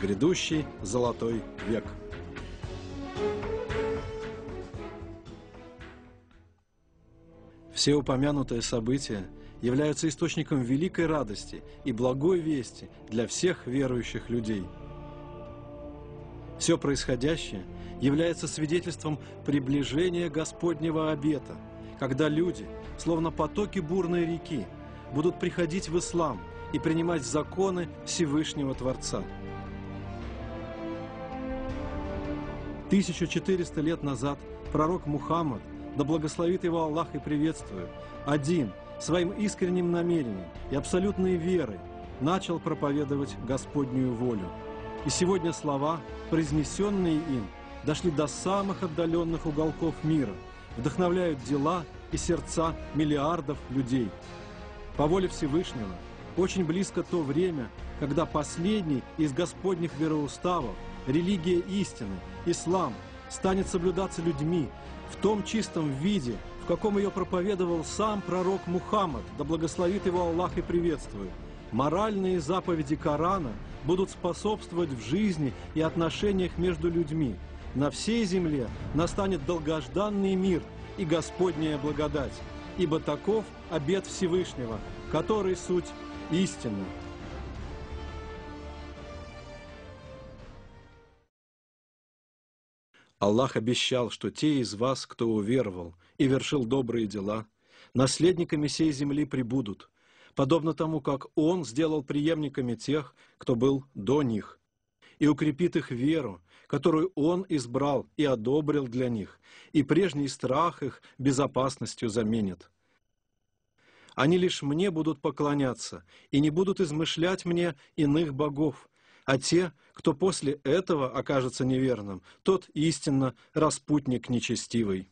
грядущий золотой век. Все упомянутые события являются источником великой радости и благой вести для всех верующих людей. Все происходящее является свидетельством приближения Господнего обета, когда люди, словно потоки бурной реки, будут приходить в ислам и принимать законы Всевышнего Творца. 1400 лет назад пророк Мухаммад, да благословит его Аллах и приветствует, один, своим искренним намерением и абсолютной верой начал проповедовать Господнюю волю. И сегодня слова, произнесенные им, дошли до самых отдаленных уголков мира, вдохновляют дела и сердца миллиардов людей. По воле Всевышнего, очень близко то время, когда последний из Господних вероуставов, религия истины, ислам, станет соблюдаться людьми в том чистом виде, в каком ее проповедовал сам пророк Мухаммад, да благословит его Аллах и приветствует. Моральные заповеди Корана будут способствовать в жизни и отношениях между людьми. На всей земле настанет долгожданный мир и Господняя благодать, ибо таков обет Всевышнего, который суть истины. Аллах обещал, что те из вас, кто уверовал и вершил добрые дела, наследниками сей земли прибудут, подобно тому, как Он сделал преемниками тех, кто был до них, и укрепит их веру, которую Он избрал и одобрил для них, и прежний страх их безопасностью заменит. Они лишь Мне будут поклоняться, и не будут измышлять Мне иных богов, а те, кто после этого окажется неверным, тот истинно распутник нечестивый.